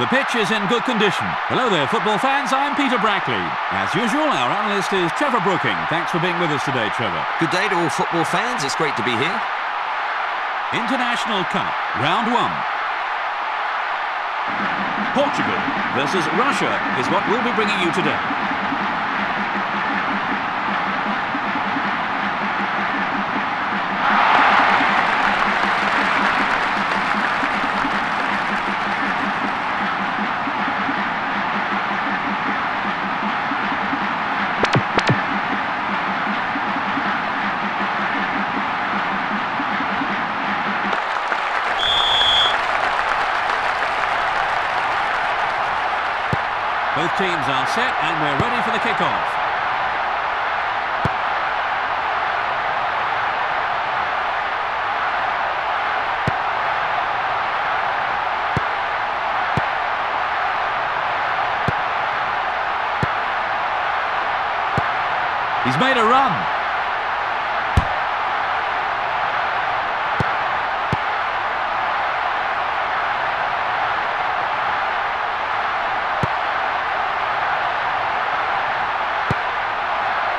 The pitch is in good condition. Hello there, football fans. I'm Peter Brackley. As usual, our analyst is Trevor Brooking. Thanks for being with us today, Trevor. Good day to all football fans. It's great to be here. International Cup, round one. Portugal versus Russia is what we'll be bringing you today. Both teams are set and we're ready for the kickoff. He's made a run.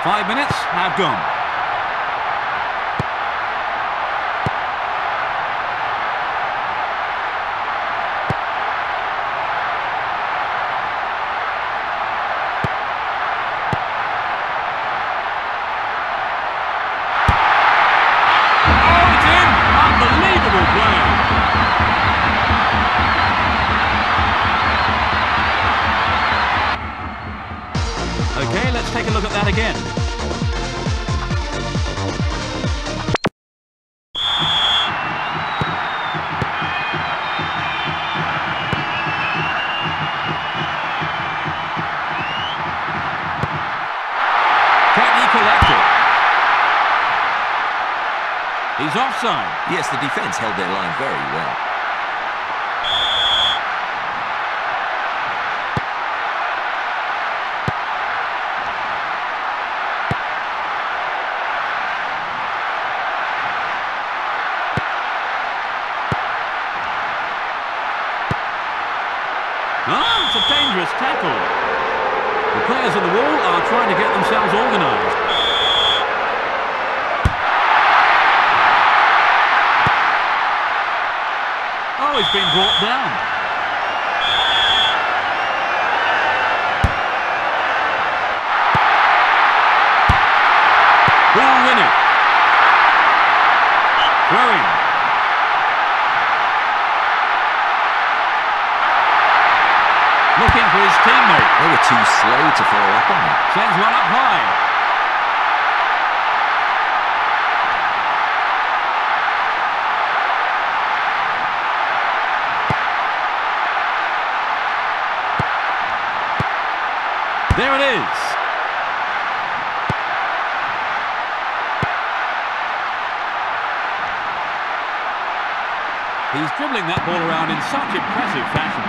Five minutes have gone. It's in! Unbelievable play! Okay, let's take a look at that again. He's offside. Yes, the defence held their line very well. Ah, it's a dangerous tackle. The players on the wall are trying to get themselves organised. He's been brought down. We'll win it. Throwing. Looking for his teammate. They were too slow to follow up on it. Sends one up high. There it is. He's dribbling that ball around in such impressive fashion.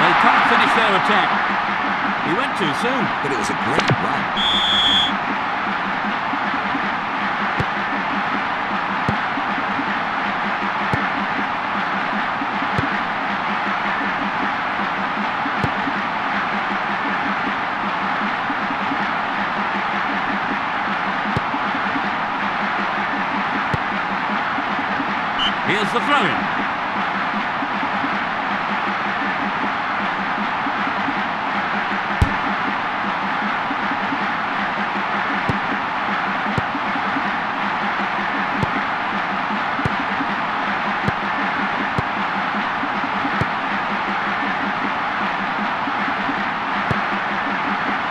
They can't finish their attack. He went too soon. But it was a great run. Here's the throw-in.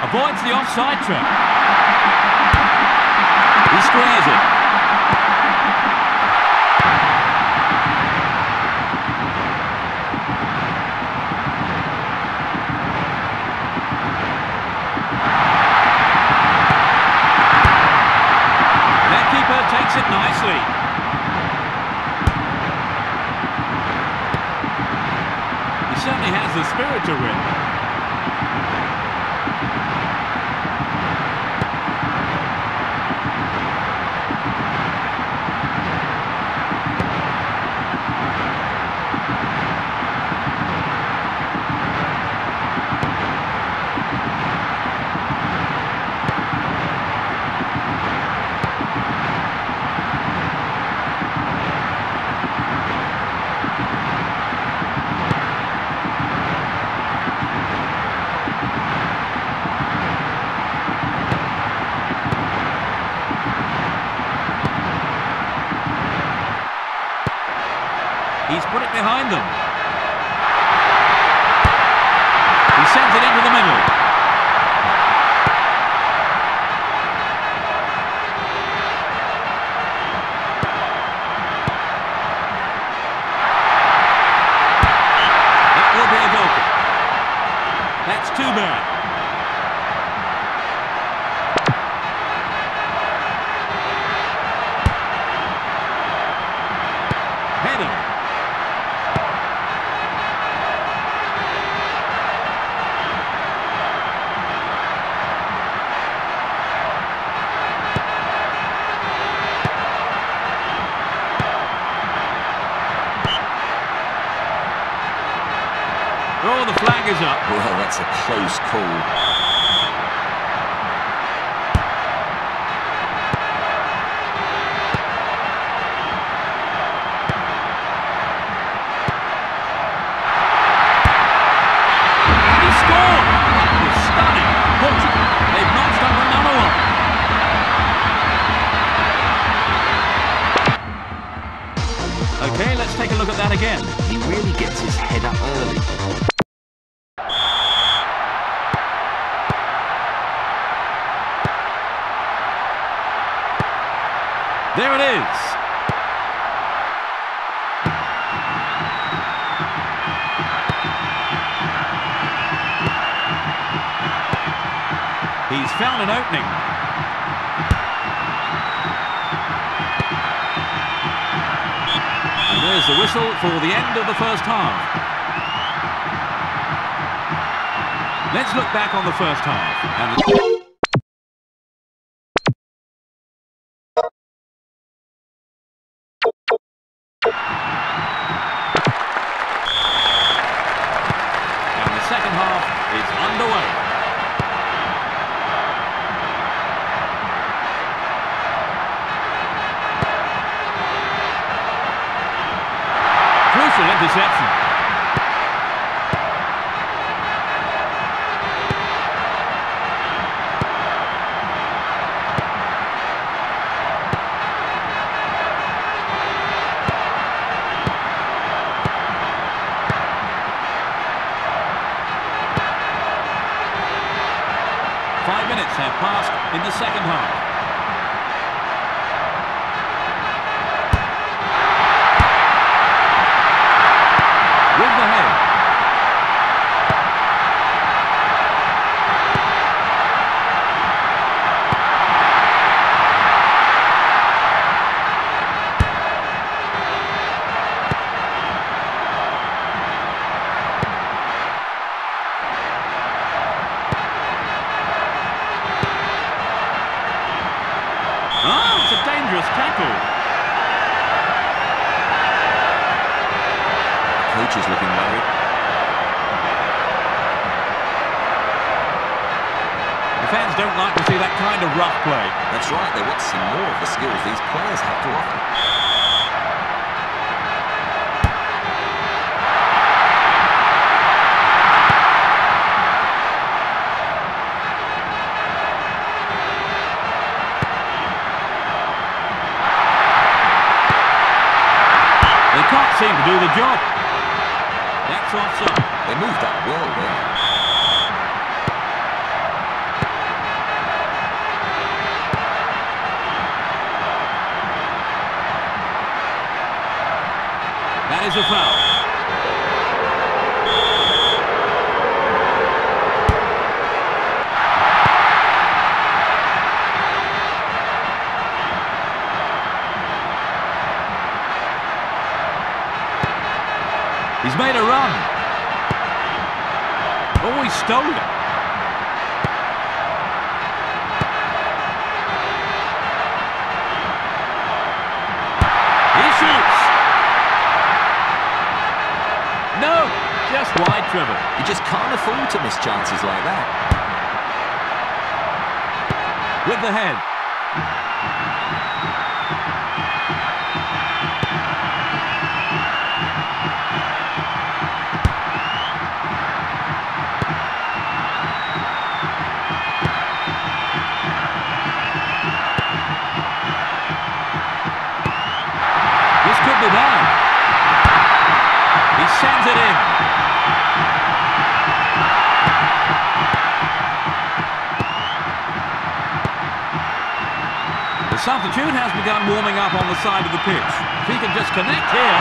Avoids the offside trap. He squares it. It nicely. He certainly has the spirit to win. right behind them. He sends it into the middle. It will be a goal. That's too bad. Oh, the flag is up. Well, that's a close call. He scored! That was stunning. Portugal, they've notched up another one. Okay, let's take a look at that again. He really gets his head up early. There it is. He's found an opening. And there's the whistle for the end of the first half. Let's look back on the first half. And interception. Five minutes have passed in the second half. Coach is looking worried. The fans don't like to see that kind of rough play. That's right, they want to see more of the skills these players have to offer. They can't seem to do the job. That's offside. They moved that well there. That is a foul. He's made a run. Oh, he stole it. He shoots. No, just wide, Trevor. You just can't afford to miss chances like that. With the head. Could be bad. sends it in. The substitute has begun warming up on the side of the pitch. If he can just connect here.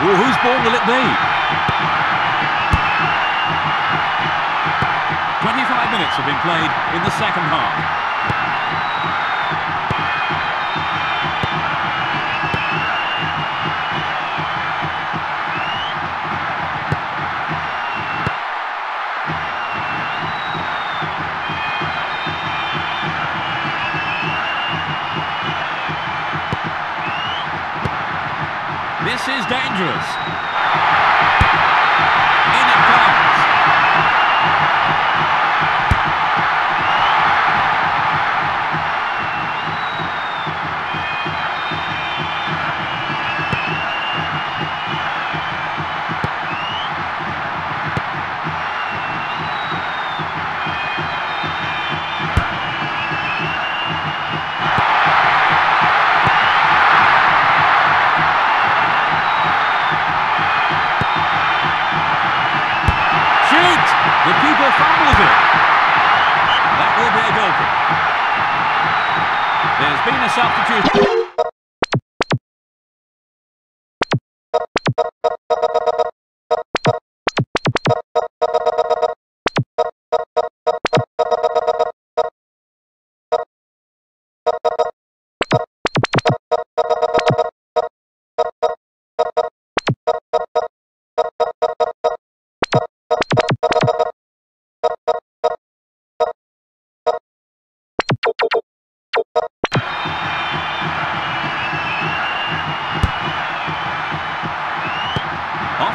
Well, whose ball will it be? 25 minutes have been played in the second half. This is dangerous. In it comes. The keeper fumbles it. That will be a goal kick. There's been a substitution.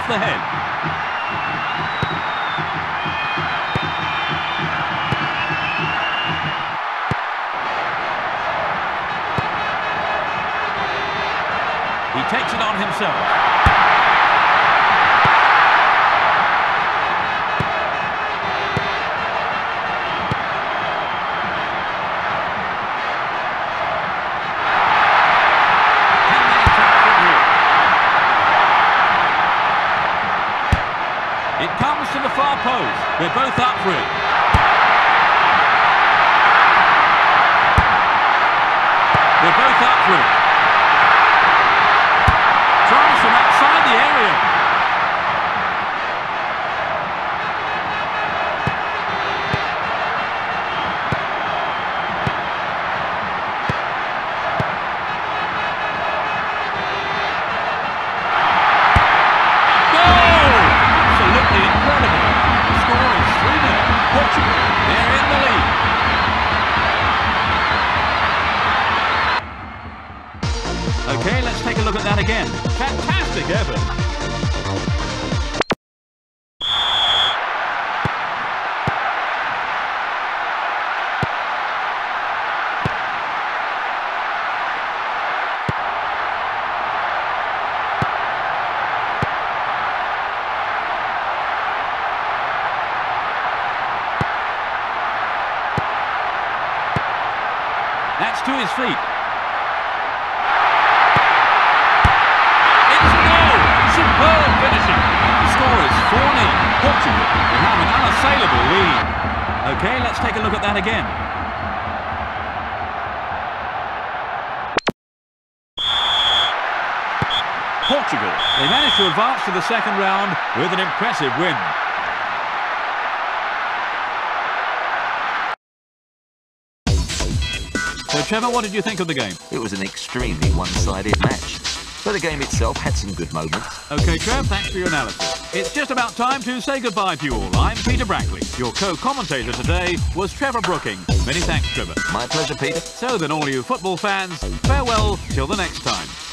The head. He takes it on himself. It comes to the far post. They're both up for it. They're both up for it. Tries from outside the area. Okay, let's take a look at that again. Fantastic effort. That's to his feet. Portugal, they have an unassailable lead. Okay, let's take a look at that again. Portugal, they managed to advance to the second round with an impressive win. So Trevor, what did you think of the game? It was an extremely one-sided match, but the game itself had some good moments. Okay, Trev, thanks for your analysis. It's just about time to say goodbye to you all. I'm Peter Brackley. Your co-commentator today was Trevor Brooking. Many thanks, Trevor. My pleasure, Peter. So then, all you football fans, farewell till the next time.